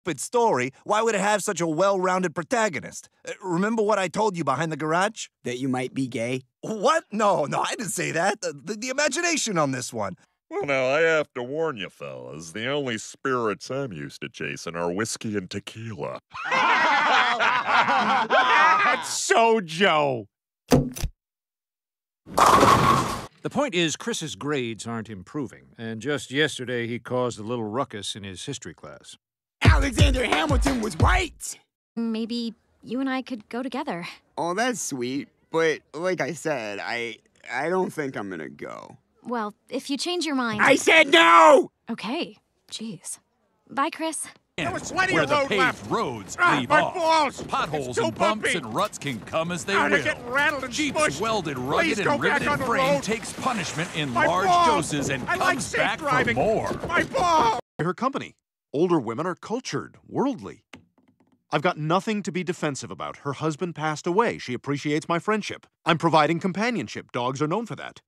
stupid story, why would it have such a well-rounded protagonist? Remember what I told you behind the garage? That you might be gay? What? No, I didn't say that. The imagination on this one. Well, now, I have to warn you, fellas. The only spirits I'm used to chasing are whiskey and tequila. That's so Joe. The point is, Chris's grades aren't improving, and just yesterday he caused a little ruckus in his history class. Alexander Hamilton was right! Maybe you and I could go together. Oh, that's sweet, but like I said, I don't think I'm gonna go. Well, if you change your mind... I said no! Okay, jeez. Bye, Chris. Where the paved roads leave off, potholes and bumps and ruts can come as they will. Jeeps welded rugged and riveted frame takes punishment in large doses and comes back for more. My ball! Her company. Older women are cultured, worldly. I've got nothing to be defensive about. Her husband passed away. She appreciates my friendship. I'm providing companionship. Dogs are known for that.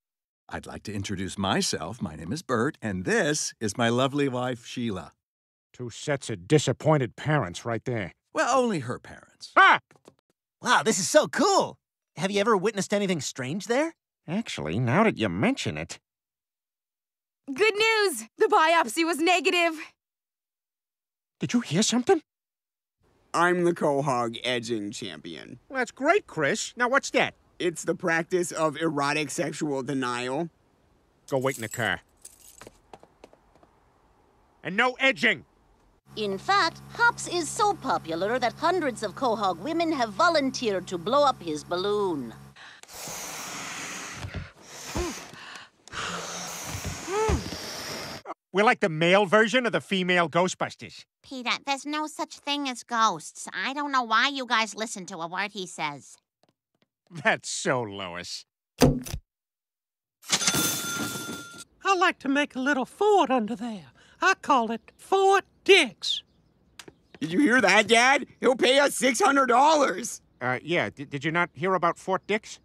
I'd like to introduce myself. My name is Bert, and this is my lovely wife, Sheila. Two sets of disappointed parents right there. Well, only her parents. Ah! Wow, this is so cool! Have you ever witnessed anything strange there? Actually, now that you mention it... Good news! The biopsy was negative! Did you hear something? I'm the Quahog edging champion. Well, that's great, Chris. Now what's that? It's the practice of erotic sexual denial. Go wait in the car. And no edging! In fact, Hops is so popular that hundreds of Quahog women have volunteered to blow up his balloon. We're like the male version of the female Ghostbusters. Peter, there's no such thing as ghosts. I don't know why you guys listen to a word he says. That's so Lois. I like to make a little fort under there. I call it Fort Dix. Did you hear that, Dad? He'll pay us $600. Yeah. Did you not hear about Fort Dix?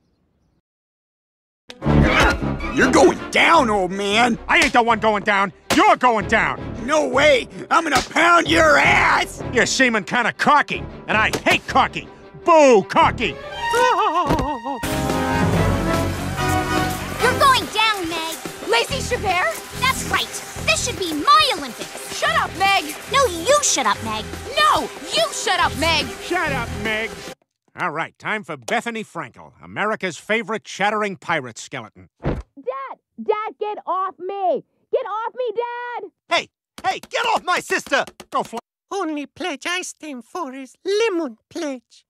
You're going down, old man. I ain't the one going down. You're going down. No way. I'm gonna pound your ass. You're seeming kind of cocky, and I hate cocky. Boo, cocky. Oh. You're going down, Meg. Lazy Chabert? That's right. This should be my Olympics! Shut up, Meg! No, you shut up, Meg! No, you shut up, Meg! Shut up, Meg! All right, time for Bethany Frankel, America's favorite chattering pirate skeleton. Dad! Dad, get off me! Get off me, Dad! Hey, get off my sister! Go fly. Only pledge I stand for is lemon pledge.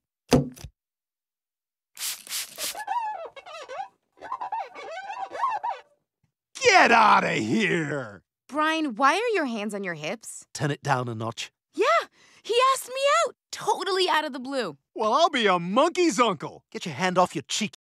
Get out of here! Brian, why are your hands on your hips? Turn it down a notch. Yeah, he asked me out, totally out of the blue. Well, I'll be a monkey's uncle. Get your hand off your cheek.